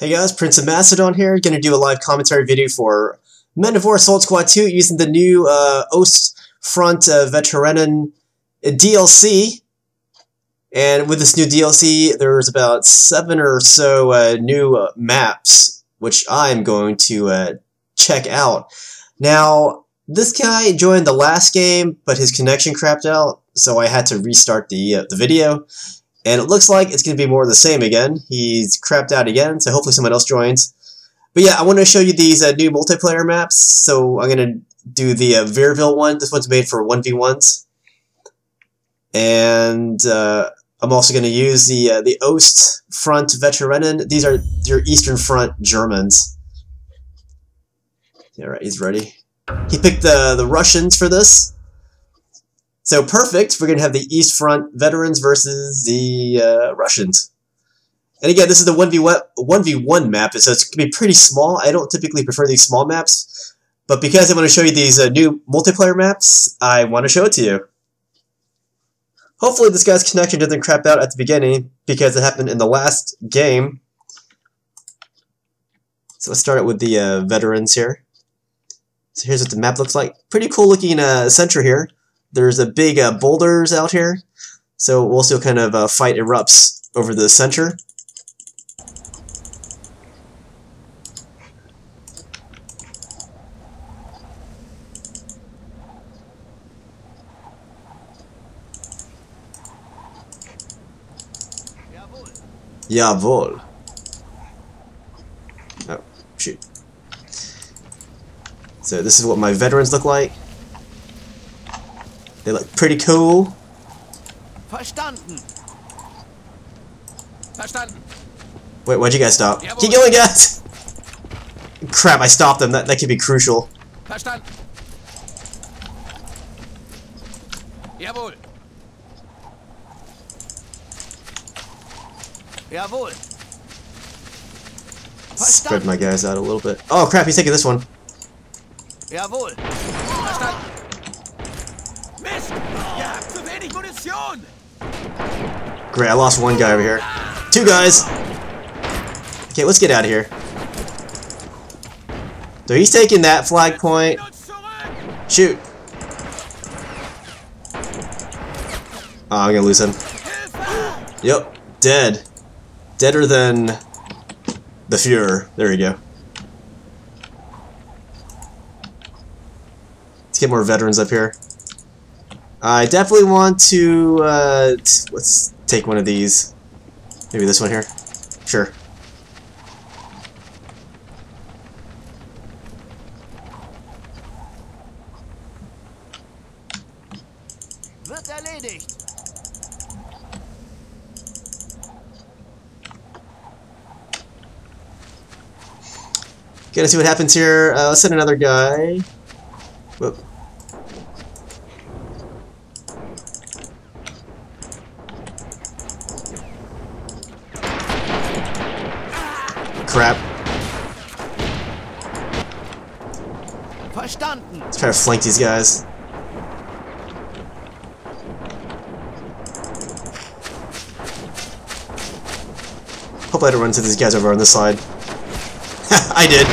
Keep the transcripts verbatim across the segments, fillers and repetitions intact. Hey guys, Prince of Macedon here, gonna do a live commentary video for Men of War Assault Squad two using the new uh, Ostfront uh, Veteranen D L C. And with this new D L C, there's about seven or so uh, new uh, maps, which I'm going to uh, check out. Now, this guy joined the last game, but his connection crapped out, so I had to restart the, uh, the video. And it looks like it's going to be more of the same again. He's crapped out again, so hopefully someone else joins. But yeah, I want to show you these uh, new multiplayer maps. So I'm going to do the uh, Vierville one. This one's made for one v ones. And uh, I'm also going to use the uh, the Ostfront Veteranen. These are your Eastern Front Germans. Alright, he's ready. He picked the, the Russians for this. So perfect, we're going to have the East Front veterans versus the uh, Russians. And again, this is the one v one map, so it's going to be pretty small. I don't typically prefer these small maps, but because I want to show you these uh, new multiplayer maps, I want to show it to you. Hopefully this guy's connection doesn't crap out at the beginning, because it happened in the last game. So let's start it with the uh, veterans here. So here's what the map looks like. Pretty cool looking uh, center here. There's a big uh, boulders out here, so we'll still kind of uh, fight erupts over the center. Jawohl. Oh, shoot. So this is what my veterans look like. They look pretty cool. Verstanden. Verstanden. Wait, why'd you guys stop? Jawohl. Keep going, guys! Crap, I stopped them. That, that could be crucial. Verstanden. Jawohl. Jawohl. Spread my guys out a little bit. Oh, crap, he's taking this one. Jawohl. Verstanden. Great, I lost one guy over here. Two guys! Okay, let's get out of here. So he's taking that flag point. Shoot. Oh, I'm gonna lose him. Yep, dead. Deader than the Fuhrer. There we go. Let's get more veterans up here. I definitely want to, uh, let's take one of these. Maybe this one here? Sure. Wird erledigt. Gotta see what happens here. Uh, let's send another guy. Whoop. Crap. Verstanden. Let's try to flank these guys. Hope I don't run into these guys over on this side. I did.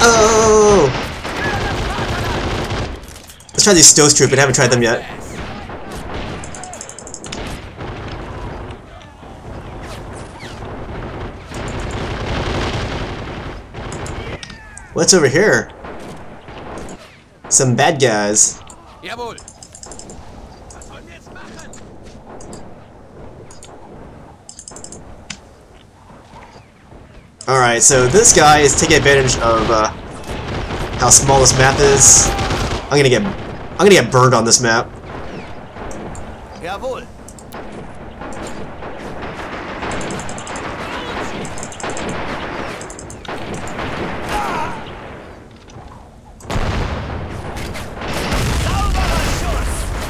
Oh! Let's try these Stoßtruppen, but I haven't tried them yet. What's over here? Some bad guys. Jawohl. Alright, so this guy is taking advantage of uh, how small this map is. I'm gonna get I'm gonna get burned on this map. Jawohl.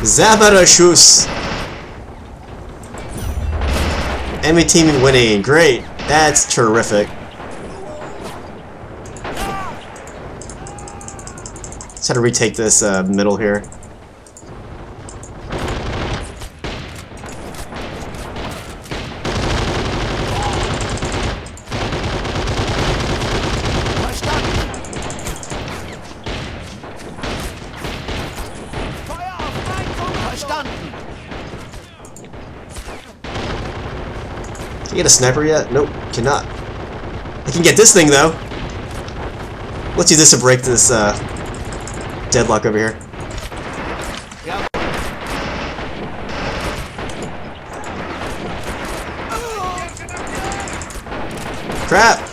Zabarashus! Enemy team winning. Great. That's terrific. Let's try to retake this uh, middle here. Can I get a sniper yet? Nope, cannot. I can get this thing though. Let's do this to break this uh, deadlock over here. Yep. Crap!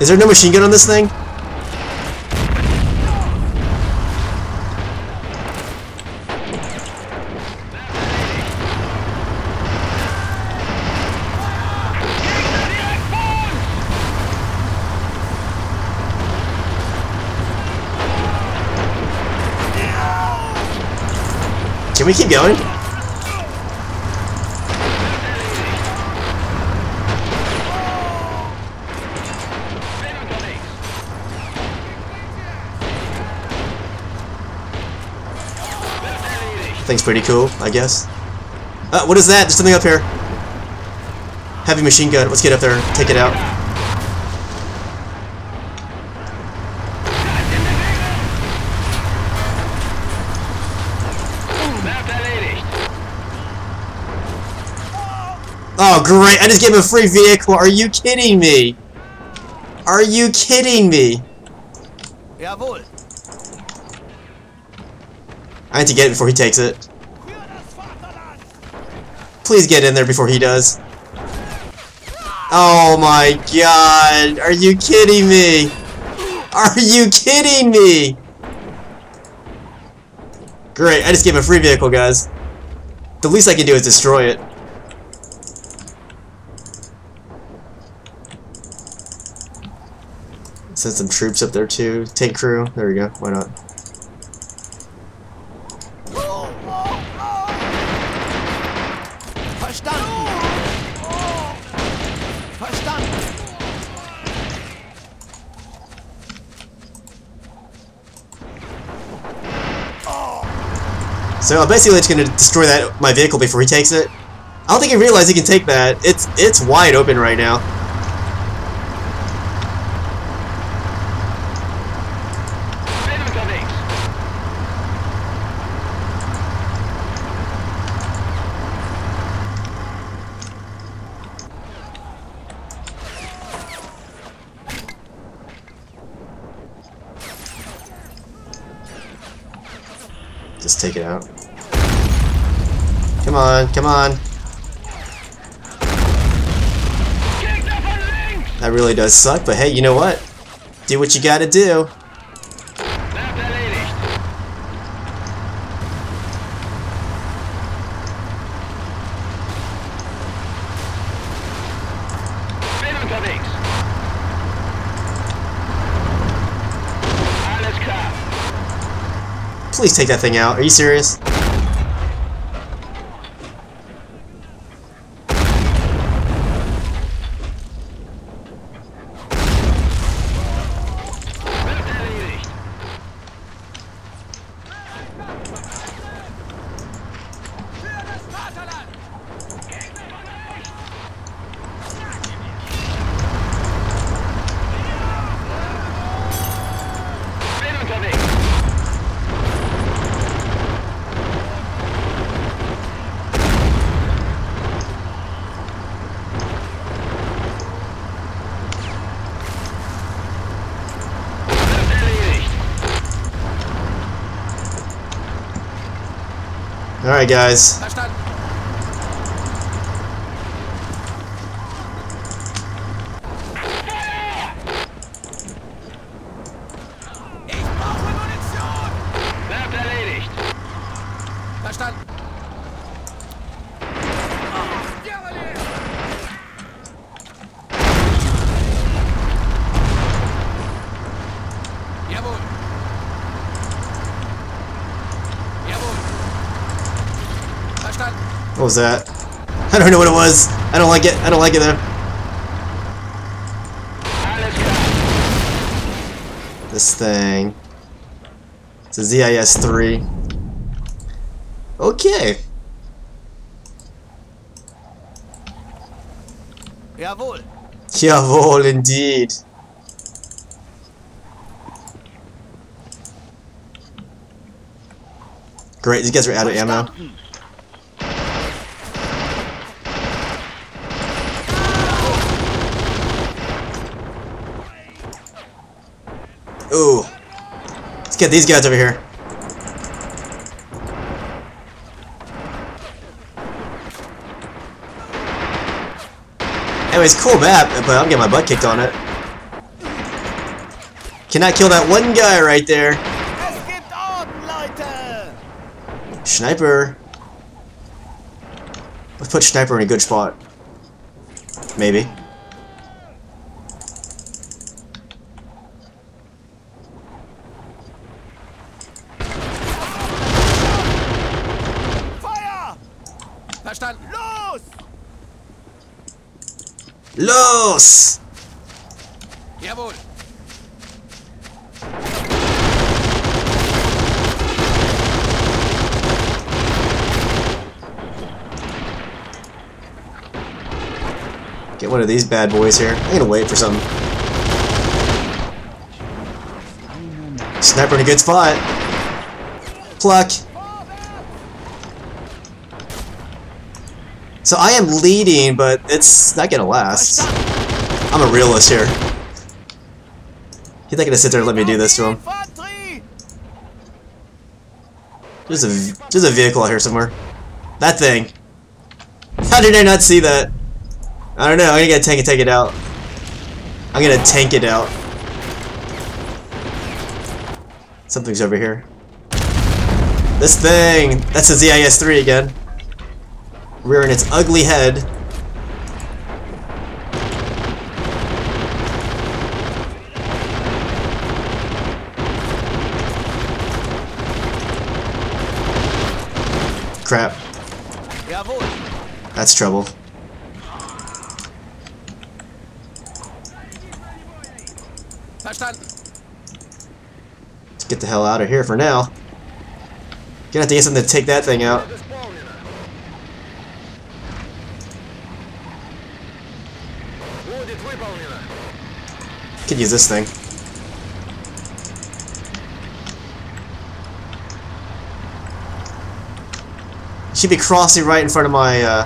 Is there no machine gun on this thing? Can we keep going? Thing's pretty cool, I guess. Uh, what is that? There's something up here. Heavy machine gun. Let's get up there and take it out. Oh, great. I just gave him a free vehicle. Are you kidding me? Are you kidding me? Jawohl. I need to get it before he takes it. Please get in there before he does. Oh my god! Are you kidding me? Are you kidding me? Great, I just gave him a free vehicle, guys. The least I can do is destroy it. Send some troops up there too. Tank crew. There we go. Why not? So I'm basically just gonna destroy that my vehicle before he takes it. I don't think he realized he can take that. It's it's wide open right now. Just take it out. Come on, come on. That really does suck, but hey, you know what? Do what you gotta do. Please take that thing out. Are you serious? Alright guys, what was that? I don't know what it was. I don't like it. I don't like it though. This thing. It's a Z I S three. Okay. Jawohl. Jawohl, indeed. Great, these guys are out of ammo. Ooh. Let's get these guys over here. Anyways, cool map, but I'm getting my butt kicked on it. Cannot kill that one guy right there. Sniper. Let's put Sniper in a good spot. Maybe. Fire! Verstanden. Los! Los! Jawohl. Get one of these bad boys here. I'm gonna wait for some. Sniper in a good spot. Pluck. So I am leading, but it's not gonna last. I'm a realist here. He's not gonna sit there and let me do this to him. There's a there's a vehicle out here somewhere. That thing. How did I not see that? I don't know, I'm gonna get a tank and take it out. I'm gonna tank it out. Something's over here. This thing! That's a Z I S three again. Rearing its ugly head. Crap. That's trouble. Let's get the hell out of here for now. Gonna have to get something to take that thing out. Could use this thing. Should be crossing right in front of my. Uh...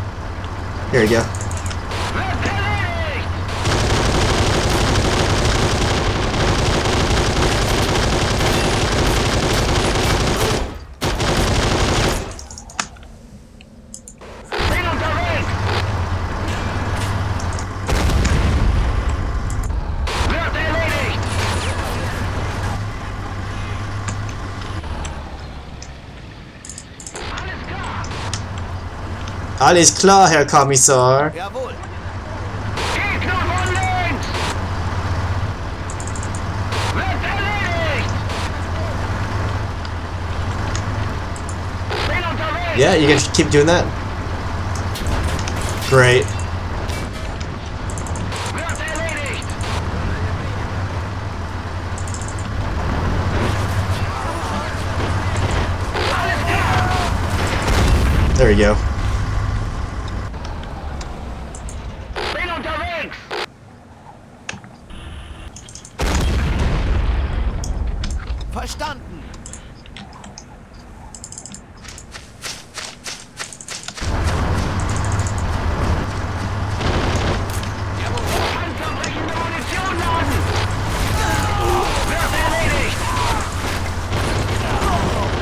Here we go. Alles klar, Herr Kommissar. Jawohl. Yeah, you can keep doing that. Great. There we go.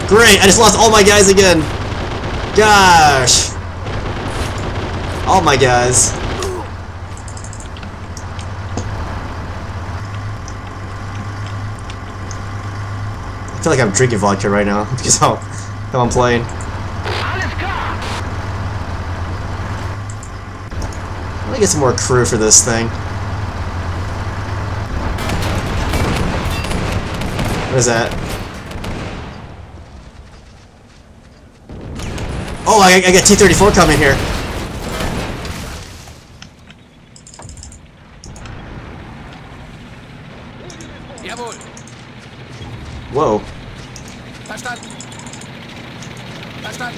Great, I just lost all my guys again. Gosh. All my guys. I feel like I'm drinking vodka right now because how how I'm playing. Let me get some more crew for this thing. What is that? Oh, I, I got T thirty-four coming here. Whoa. Verstanden.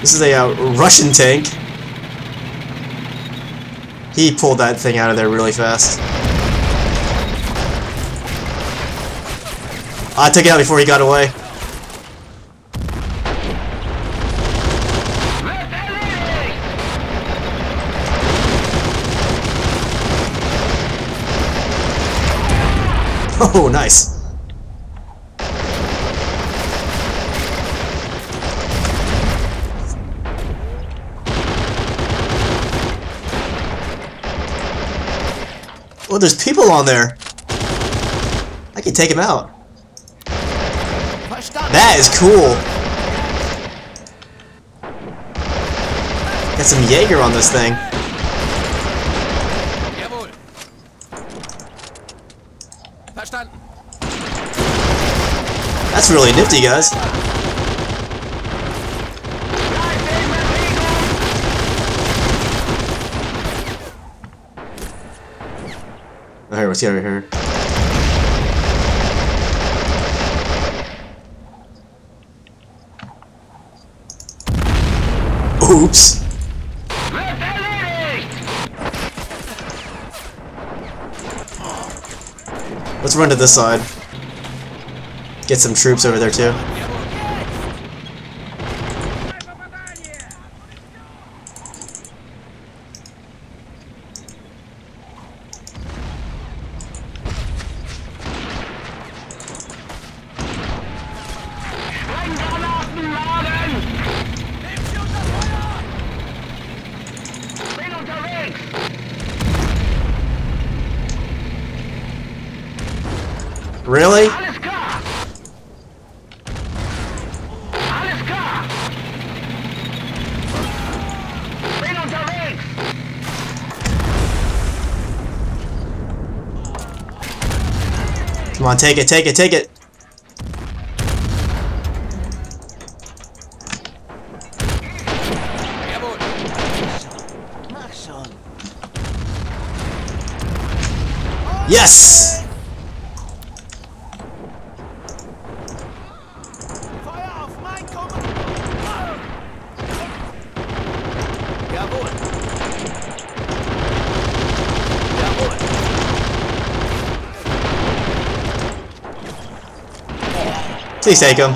This is a uh, Russian tank. He pulled that thing out of there really fast. I took it out before he got away. Oh, nice. Oh, there's people on there. I can take him out. That is cool. Got some Jaeger on this thing. That's really nifty, guys. Alright, let's get over here. Oops. Let's run to this side. Get some troops over there too. Really? Come on, take it, take it, take it. Yes! Please take him.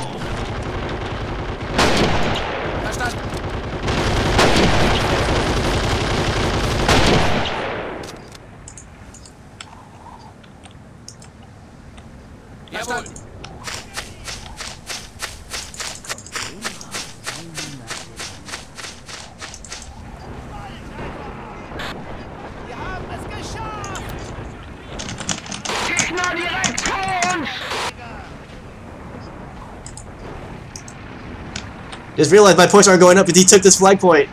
Just realized my points aren't going up because he took this flag point.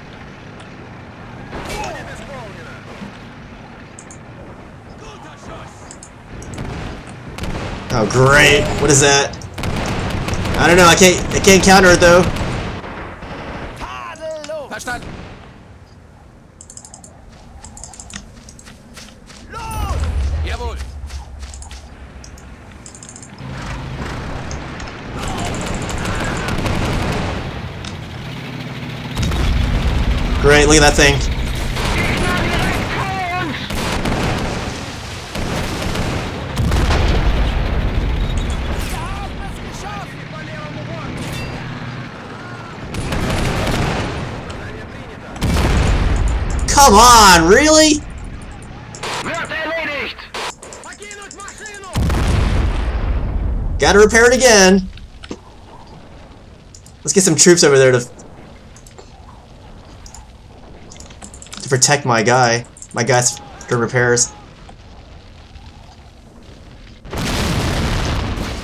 Oh great! What is that? I don't know. I can't. I can't counter it though. Great, look at that thing. Come on, really? Gotta repair it again. Let's get some troops over there to protect my guy. My guy's for repairs.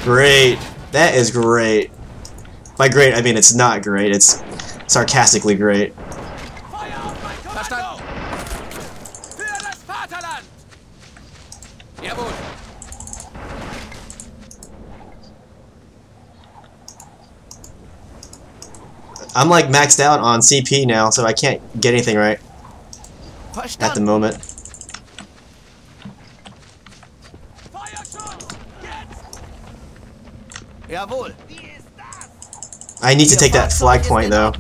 Great. That is great. By great, I mean it's not great. It's sarcastically great. I'm like maxed out on C P now, so I can't get anything right at the moment. I need to take that flag point though.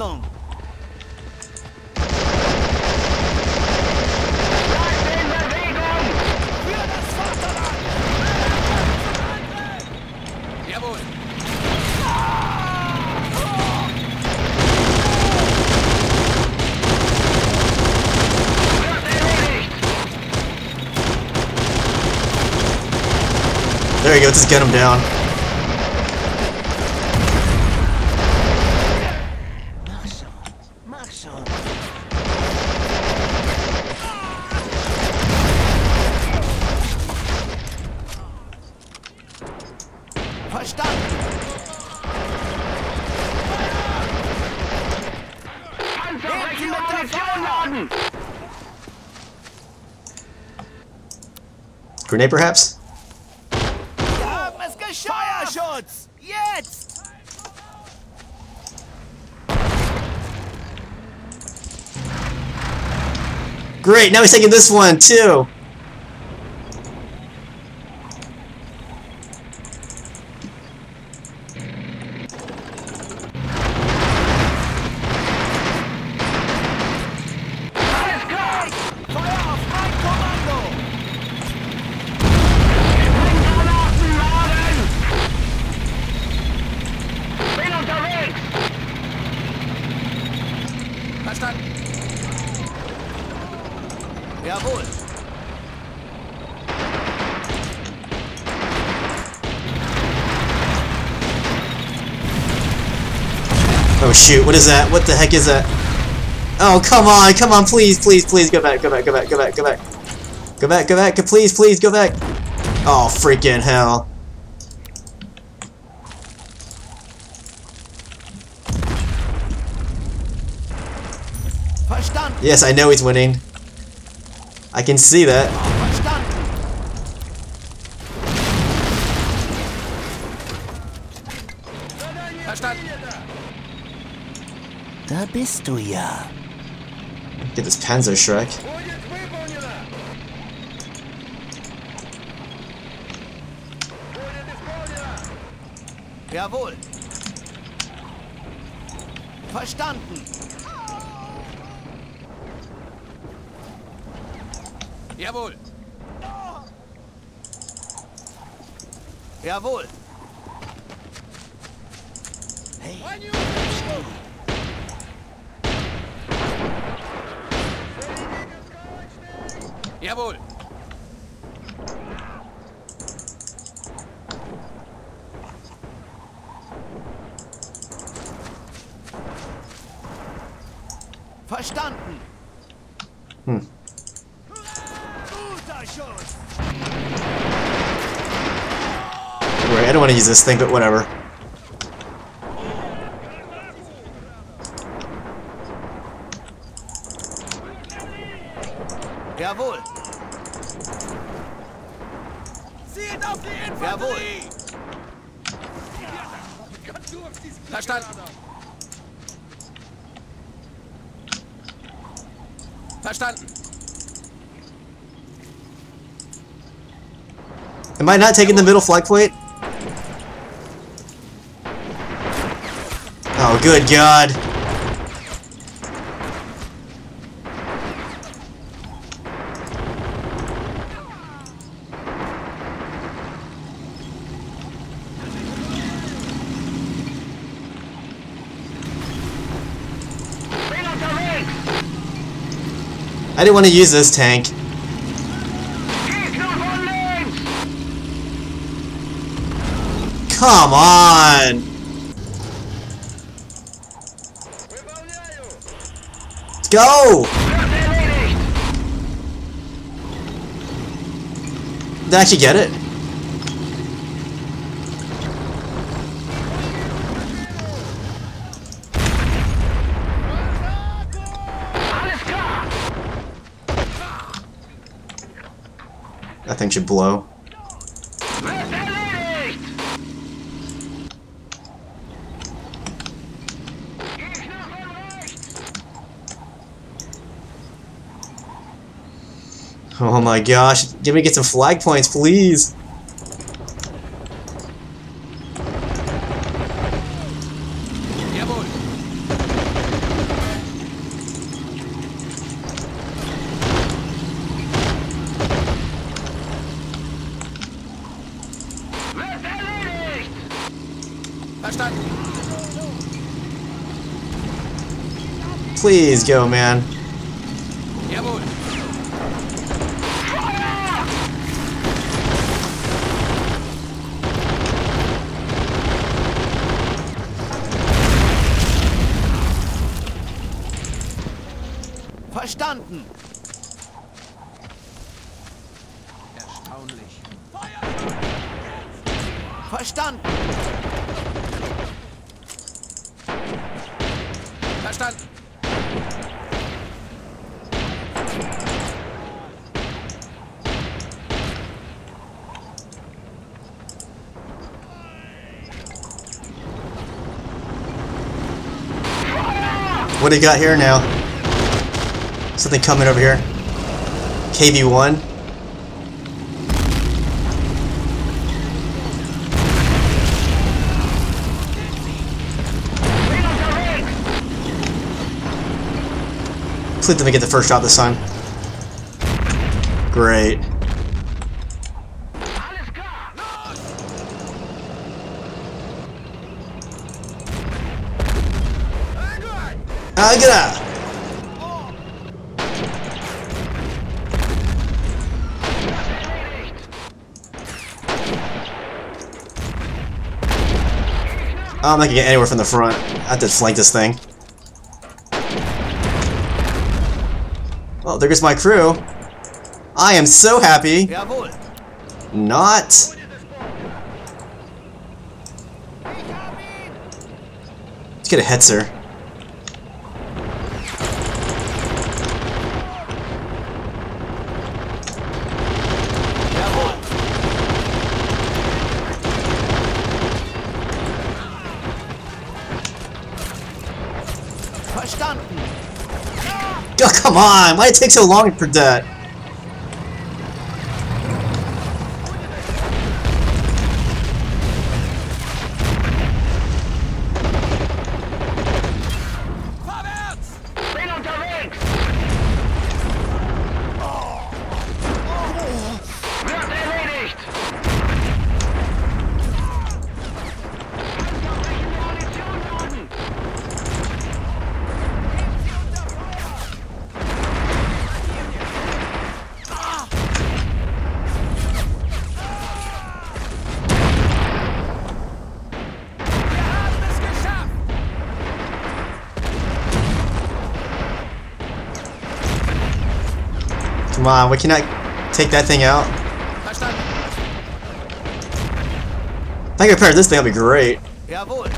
There you go, just get him down. Grenade, perhaps? Great, now he's taking this one too. Oh shoot, what is that? What the heck is that? Oh, come on, come on, please, please, please, go back, go back, go back, go back, go back. Go back, go back, please, please, go back. Oh, freaking hell. Yes, I know he's winning. I can see that. Da bist du ja. Get this Panzerschreck. Jawohl. Verstanden. Jawohl. Jawohl. Hey. Jawohl. Verstanden. Hm. Guter Schuss. I don't want to use this thing, but whatever. Jawohl. Jawohl. Verstanden. Verstanden. Am I not taking the middle flag plate? Oh, good God. I didn't want to use this tank. Come on! Let's go! Did I actually get it? That thing should blow. Oh my gosh, give me get some flag points, please. Verstanden. Please go, man. Jawohl. Verstanden. Erstaunlich. Verstanden. Verstanden. What do you got here now? Something coming over here. K V one. Please let me get the first shot this time. Great. Ah, get out! I'm not gonna get anywhere from the front. I have to flank this thing. Well, there goes my crew. I am so happy. Not. Let's get a Hetzer. Oh, come on! Why did it take so long for that? Come on, we cannot take that thing out. If I can repair this thing, that'd be great. Jawohl.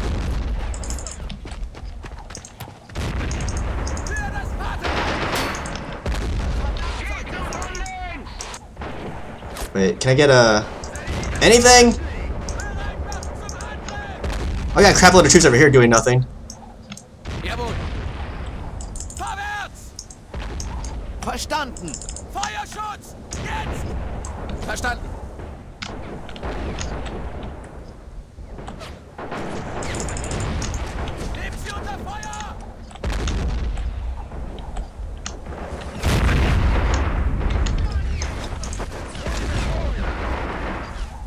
Wait, can I get a anything? I got a crap load of troops over here doing nothing. Jawohl. Verstanden. Feuerschutz! Jetzt! Verstanden! Nehmt sie unter Feuer!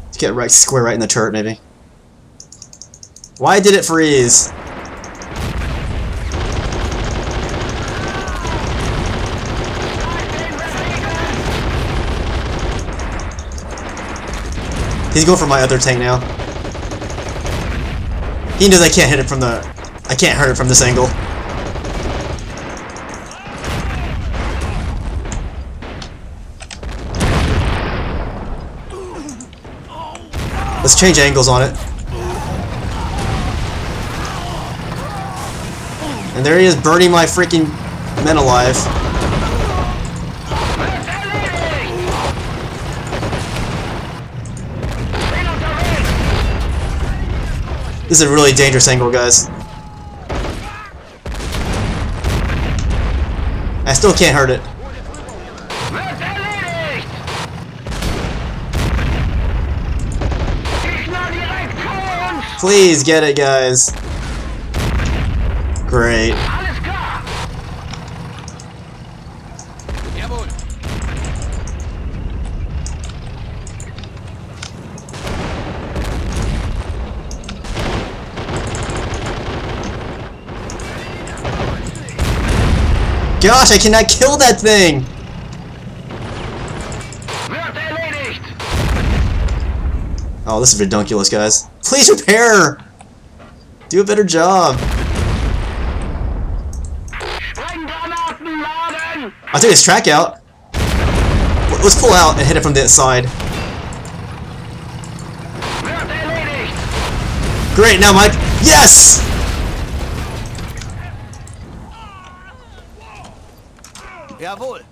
Let's get right square right in the turret, maybe. Why did it freeze? He's going for my other tank now. He knows I can't hit it from the... I can't hurt it from this angle. Let's change angles on it. And there he is, burning my freaking men alive. This is a really dangerous angle, guys. I still can't hurt it. Please get it, guys. Great. gosh, I cannot kill that thing! Oh, this is ridiculous, guys. Please repair! Do a better job! I'll take this track out. Let's pull out and hit it from the side. Great, now Mike. Yes! Jawohl.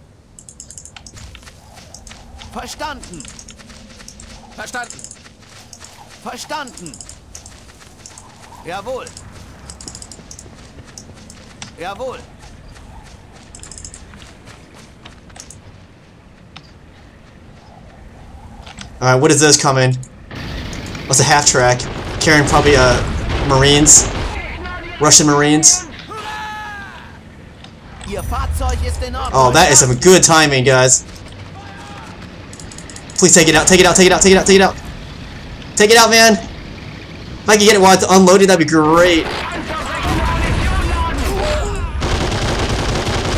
Verstanden. Verstanden. Verstanden. Jawohl. Jawohl. Alright, what is this coming? What's a half track? Carrying probably uh Marines. Russian Marines. Oh, that is some good timing, guys. Please take it out, take it out, take it out, take it out, take it out. Take it out, man! If I could get it while it's unloaded, that'd be great.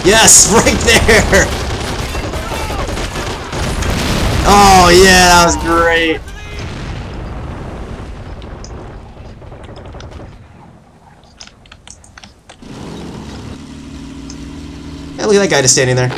Yes, right there! Oh yeah, that was great. Hey, look at that guy just standing there.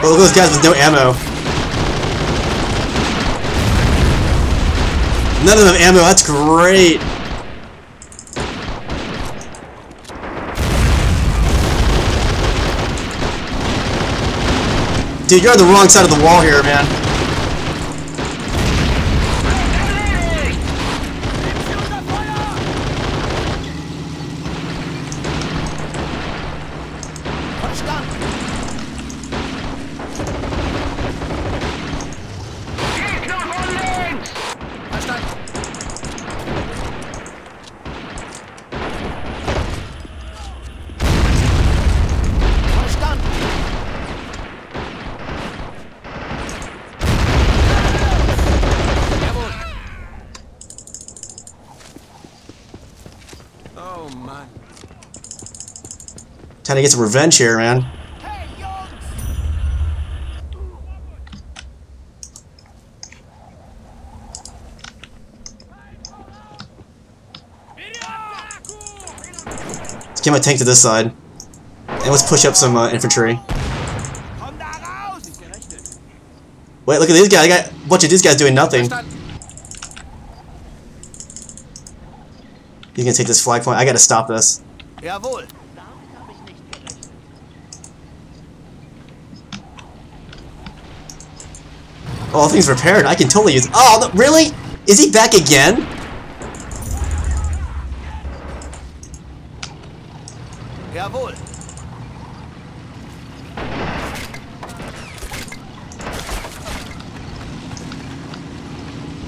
Oh, look at those guys with no ammo. None of them ammo, that's great. Dude, you're on the wrong side of the wall here, man. Kind of get some revenge here, man. Let's get my tank to this side, and let's push up some uh, infantry. Wait, look at these guys! I got a bunch of these guys doing nothing. You can take this flag point. I got to stop this. Jawohl. Oh, all things repaired. I can totally use it. Oh, no, really? Is he back again? Jawohl.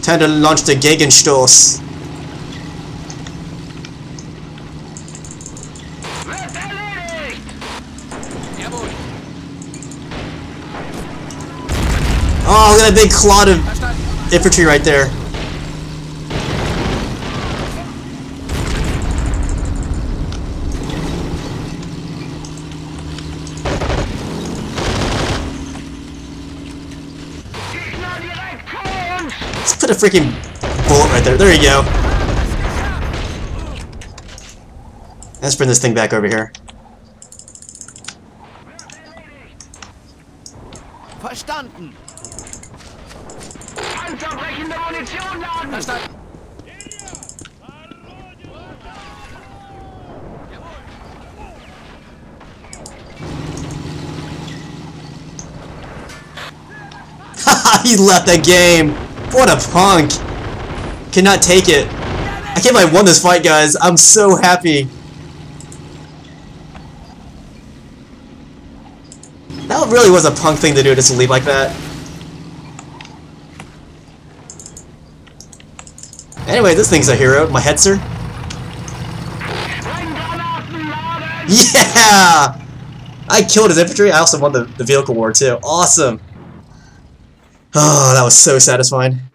Time to launch the Gegenstoß. Oh, look at that big clod of infantry right there. Let's put a freaking bullet right there. There you go. Let's bring this thing back over here. Verstanden. Panzerbrechende Munition laden! Verstanden! Haha, he left the game! What a punk! Cannot take it. I can't believe I won this fight, guys. I'm so happy. That really was a punk thing to do, just to leave like that. Anyway, this thing's a hero. My Hetzer. Yeah! I killed his infantry. I also won the, the vehicle war, too. Awesome. Oh, that was so satisfying.